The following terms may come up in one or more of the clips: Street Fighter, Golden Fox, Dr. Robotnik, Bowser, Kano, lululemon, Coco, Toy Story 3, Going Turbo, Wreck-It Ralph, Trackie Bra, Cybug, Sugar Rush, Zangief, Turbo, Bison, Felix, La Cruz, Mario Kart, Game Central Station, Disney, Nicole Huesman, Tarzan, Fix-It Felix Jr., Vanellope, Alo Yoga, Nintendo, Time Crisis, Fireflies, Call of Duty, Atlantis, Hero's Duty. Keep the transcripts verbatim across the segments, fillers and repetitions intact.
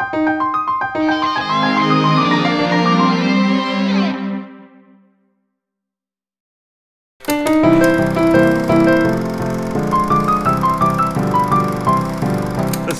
Listen,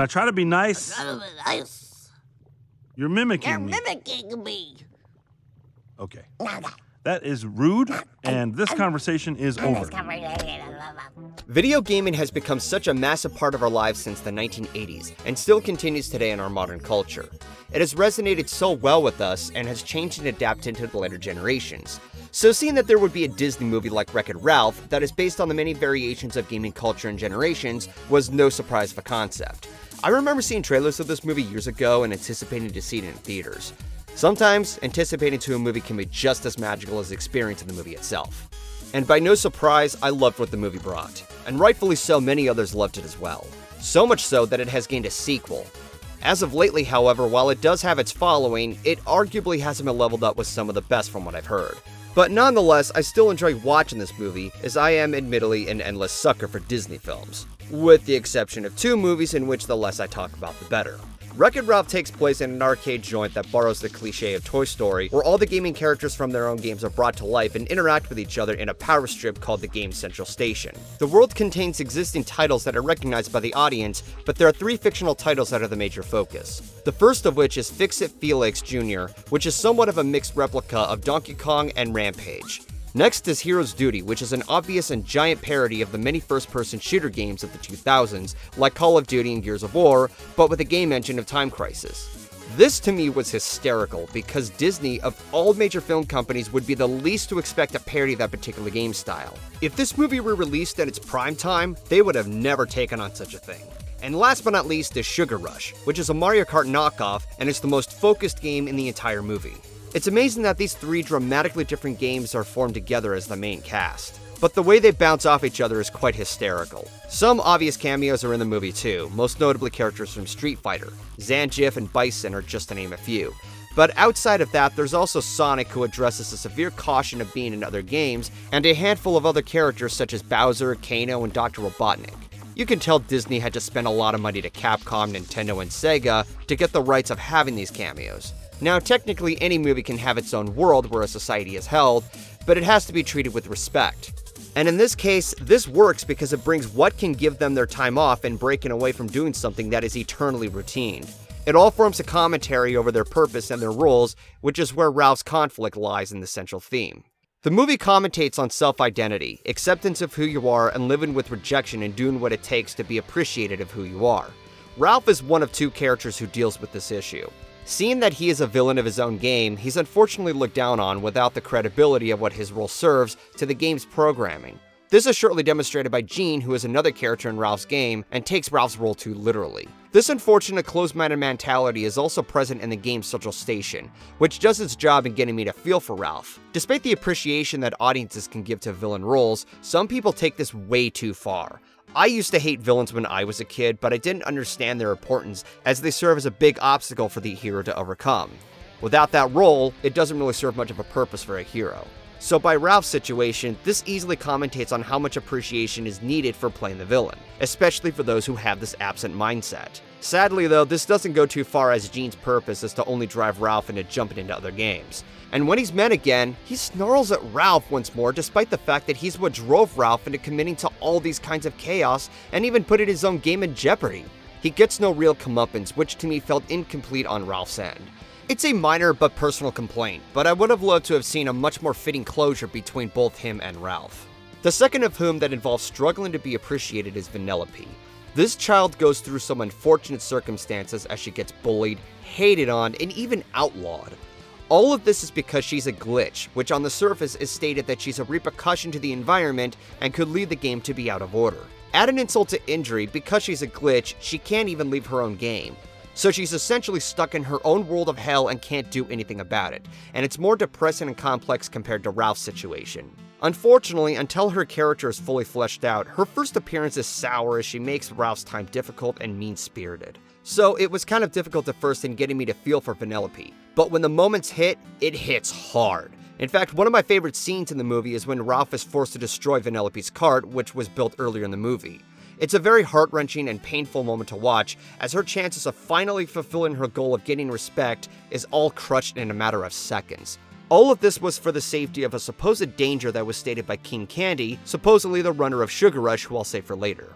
I try to be nice. I try to be nice. You're mimicking You're me. You're mimicking me. Okay. That is rude, and this conversation is over. Video gaming has become such a massive part of our lives since the nineteen eighties, and still continues today in our modern culture. It has resonated so well with us, and has changed and adapted into the later generations. So seeing that there would be a Disney movie like Wreck-It Ralph that is based on the many variations of gaming culture and generations was no surprise of a concept. I remember seeing trailers of this movie years ago and anticipating to see it in theaters. Sometimes, anticipating to a movie can be just as magical as experiencing the movie itself. And by no surprise, I loved what the movie brought. And rightfully so, many others loved it as well. So much so that it has gained a sequel. As of lately, however, while it does have its following, it arguably hasn't been leveled up with some of the best from what I've heard. But nonetheless, I still enjoy watching this movie, as I am admittedly an endless sucker for Disney films. With the exception of two movies in which the less I talk about the better. Wreck-It Ralph takes place in an arcade joint that borrows the cliche of Toy Story, where all the gaming characters from their own games are brought to life and interact with each other in a power strip called the Game Central Station. The world contains existing titles that are recognized by the audience, but there are three fictional titles that are the major focus. The first of which is Fix-It Felix Junior, which is somewhat of a mixed replica of Donkey Kong and Rampage. Next is Hero's Duty, which is an obvious and giant parody of the many first-person shooter games of the two thousands, like Call of Duty and Gears of War, but with a game engine of Time Crisis. This to me was hysterical, because Disney, of all major film companies, would be the least to expect to parody that particular game style. If this movie were released at its prime time, they would have never taken on such a thing. And last but not least is Sugar Rush, which is a Mario Kart knockoff, and is the most focused game in the entire movie. It's amazing that these three dramatically different games are formed together as the main cast, but the way they bounce off each other is quite hysterical. Some obvious cameos are in the movie too, most notably characters from Street Fighter. Zangief and Bison are just to name a few. But outside of that, there's also Sonic, who addresses the severe caution of being in other games, and a handful of other characters such as Bowser, Kano, and Doctor Robotnik. You can tell Disney had to spend a lot of money to Capcom, Nintendo, and Sega to get the rights of having these cameos. Now, technically, any movie can have its own world where a society is held, but it has to be treated with respect. And in this case, this works because it brings what can give them their time off and breaking away from doing something that is eternally routine. It all forms a commentary over their purpose and their roles, which is where Ralph's conflict lies in the central theme. The movie commentates on self-identity, acceptance of who you are, and living with rejection and doing what it takes to be appreciated of who you are. Ralph is one of two characters who deals with this issue. Seeing that he is a villain of his own game, he's unfortunately looked down on without the credibility of what his role serves to the game's programming. This is shortly demonstrated by Gene, who is another character in Ralph's game, and takes Ralph's role too literally. This unfortunate closed-minded mentality is also present in the game's Central Station, which does its job in getting me to feel for Ralph. Despite the appreciation that audiences can give to villain roles, some people take this way too far. I used to hate villains when I was a kid, but I didn't understand their importance as they serve as a big obstacle for the hero to overcome. Without that role, it doesn't really serve much of a purpose for a hero. So by Ralph's situation, this easily commentates on how much appreciation is needed for playing the villain, especially for those who have this absent mindset. Sadly though, this doesn't go too far, as Gene's purpose is to only drive Ralph into jumping into other games. And when he's met again, he snarls at Ralph once more, despite the fact that he's what drove Ralph into committing to all these kinds of chaos and even putting his own game in jeopardy. He gets no real comeuppance, which to me felt incomplete on Ralph's end. It's a minor but personal complaint, but I would have loved to have seen a much more fitting closure between both him and Ralph. The second of whom that involves struggling to be appreciated is Vanellope. This child goes through some unfortunate circumstances as she gets bullied, hated on, and even outlawed. All of this is because she's a glitch, which on the surface is stated that she's a repercussion to the environment and could lead the game to be out of order. Add an insult to injury, because she's a glitch, she can't even leave her own game. So she's essentially stuck in her own world of hell and can't do anything about it, and it's more depressing and complex compared to Ralph's situation. Unfortunately, until her character is fully fleshed out, her first appearance is sour as she makes Ralph's time difficult and mean-spirited. So it was kind of difficult at first in getting me to feel for Vanellope, but when the moments hit, it hits hard. In fact, one of my favorite scenes in the movie is when Ralph is forced to destroy Vanellope's cart, which was built earlier in the movie. It's a very heart-wrenching and painful moment to watch, as her chances of finally fulfilling her goal of getting respect is all crushed in a matter of seconds. All of this was for the safety of a supposed danger that was stated by King Candy, supposedly the runner of Sugar Rush, who I'll save for later.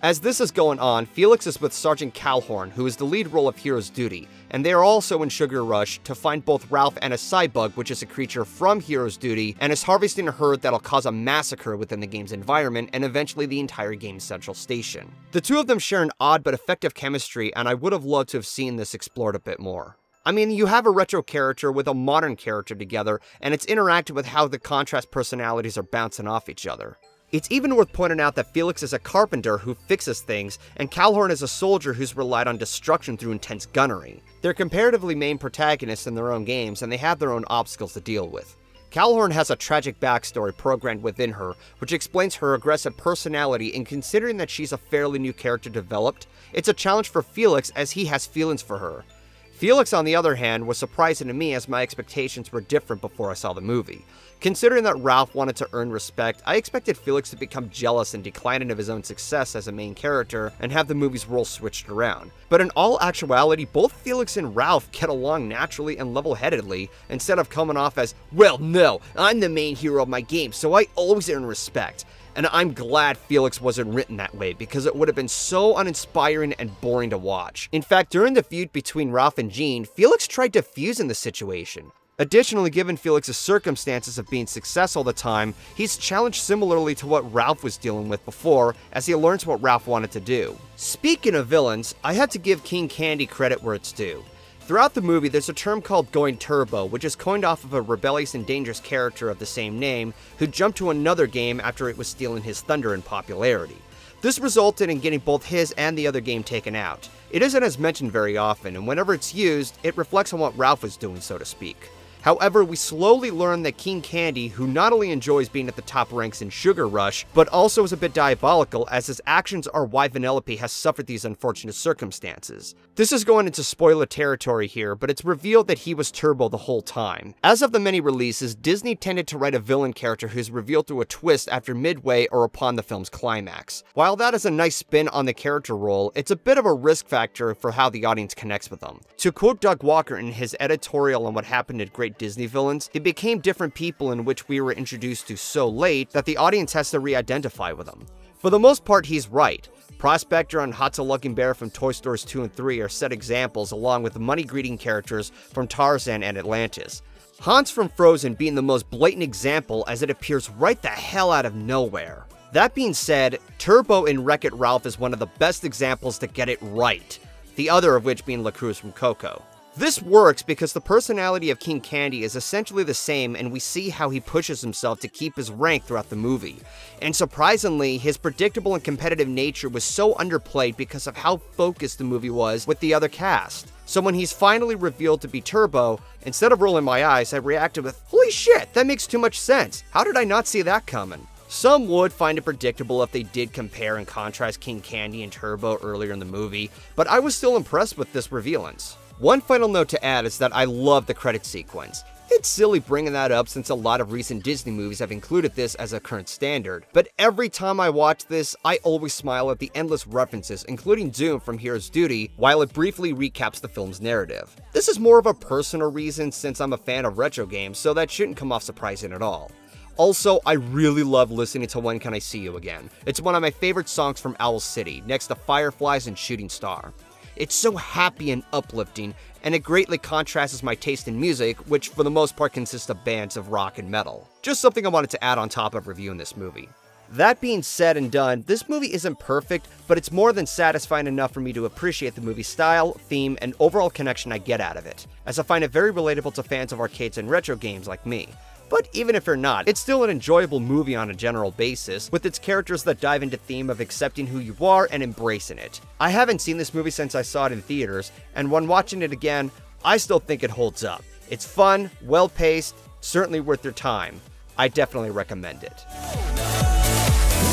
As this is going on, Felix is with Sergeant Calhoun, who is the lead role of Hero's Duty, and they are also in Sugar Rush to find both Ralph and a Cybug, which is a creature from Hero's Duty, and is harvesting a herd that'll cause a massacre within the game's environment and eventually the entire Game Central Station. The two of them share an odd but effective chemistry, and I would have loved to have seen this explored a bit more. I mean, you have a retro character with a modern character together, and it's interacted with how the contrast personalities are bouncing off each other. It's even worth pointing out that Felix is a carpenter who fixes things, and Calhoun is a soldier who's relied on destruction through intense gunnery. They're comparatively main protagonists in their own games, and they have their own obstacles to deal with. Calhoun has a tragic backstory programmed within her, which explains her aggressive personality, and considering that she's a fairly new character developed, it's a challenge for Felix as he has feelings for her. Felix, on the other hand, was surprising to me as my expectations were different before I saw the movie. Considering that Ralph wanted to earn respect, I expected Felix to become jealous and declining of his own success as a main character and have the movie's role switched around. But in all actuality, both Felix and Ralph get along naturally and level-headedly instead of coming off as, well, no, I'm the main hero of my game, so I always earn respect. And I'm glad Felix wasn't written that way, because it would have been so uninspiring and boring to watch. In fact, during the feud between Ralph and Gene, Felix tried defusing the situation. Additionally, given Felix's circumstances of being success all the time, he's challenged similarly to what Ralph was dealing with before, as he learns what Ralph wanted to do. Speaking of villains, I have to give King Candy credit where it's due. Throughout the movie, there's a term called Going Turbo, which is coined off of a rebellious and dangerous character of the same name, who jumped to another game after it was stealing his thunder in popularity. This resulted in getting both his and the other game taken out. It isn't as mentioned very often, and whenever it's used, it reflects on what Ralph was doing, so to speak. However, we slowly learn that King Candy, who not only enjoys being at the top ranks in Sugar Rush, but also is a bit diabolical, as his actions are why Vanellope has suffered these unfortunate circumstances. This is going into spoiler territory here, but it's revealed that he was Turbo the whole time. As of the many releases, Disney tended to write a villain character who's revealed through a twist after midway or upon the film's climax. While that is a nice spin on the character role, it's a bit of a risk factor for how the audience connects with them. To quote Doug Walker in his editorial on what happened at Great Disney villains, it became different people in which we were introduced to so late that the audience has to re-identify with them. For the most part, he's right. Prospector and Hotza Lucking Bear from Toy Stories two and three are set examples, along with money-greeting characters from Tarzan and Atlantis. Hans from Frozen being the most blatant example, as it appears right the hell out of nowhere. That being said, Turbo in Wreck-It Ralph is one of the best examples to get it right, the other of which being La Cruz from Coco. This works because the personality of King Candy is essentially the same, and we see how he pushes himself to keep his rank throughout the movie. And surprisingly, his predictable and competitive nature was so underplayed because of how focused the movie was with the other cast. So when he's finally revealed to be Turbo, instead of rolling my eyes, I reacted with, holy shit, that makes too much sense. How did I not see that coming? Some would find it predictable if they did compare and contrast King Candy and Turbo earlier in the movie, but I was still impressed with this revealance. One final note to add is that I love the credit sequence. It's silly bringing that up since a lot of recent Disney movies have included this as a current standard, but every time I watch this, I always smile at the endless references, including Doom from Hero's Duty, while it briefly recaps the film's narrative. This is more of a personal reason since I'm a fan of retro games, so that shouldn't come off surprising at all. Also, I really love listening to When Can I See You Again. It's one of my favorite songs from Owl City, next to Fireflies and Shooting Star. It's so happy and uplifting, and it greatly contrasts my taste in music, which for the most part consists of bands of rock and metal. Just something I wanted to add on top of reviewing this movie. That being said and done, this movie isn't perfect, but it's more than satisfying enough for me to appreciate the movie's style, theme, and overall connection I get out of it, as I find it very relatable to fans of arcades and retro games like me. But even if you're not, it's still an enjoyable movie on a general basis, with its characters that dive into theme of accepting who you are and embracing it. I haven't seen this movie since I saw it in theaters, and when watching it again, I still think it holds up. It's fun, well-paced, certainly worth your time. I definitely recommend it.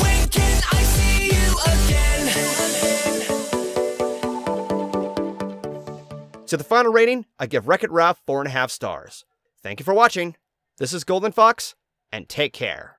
When can I see you again? To the final rating, I give Wreck-It Ralph four and a half stars. Thank you for watching. This is Golden Fox, and take care.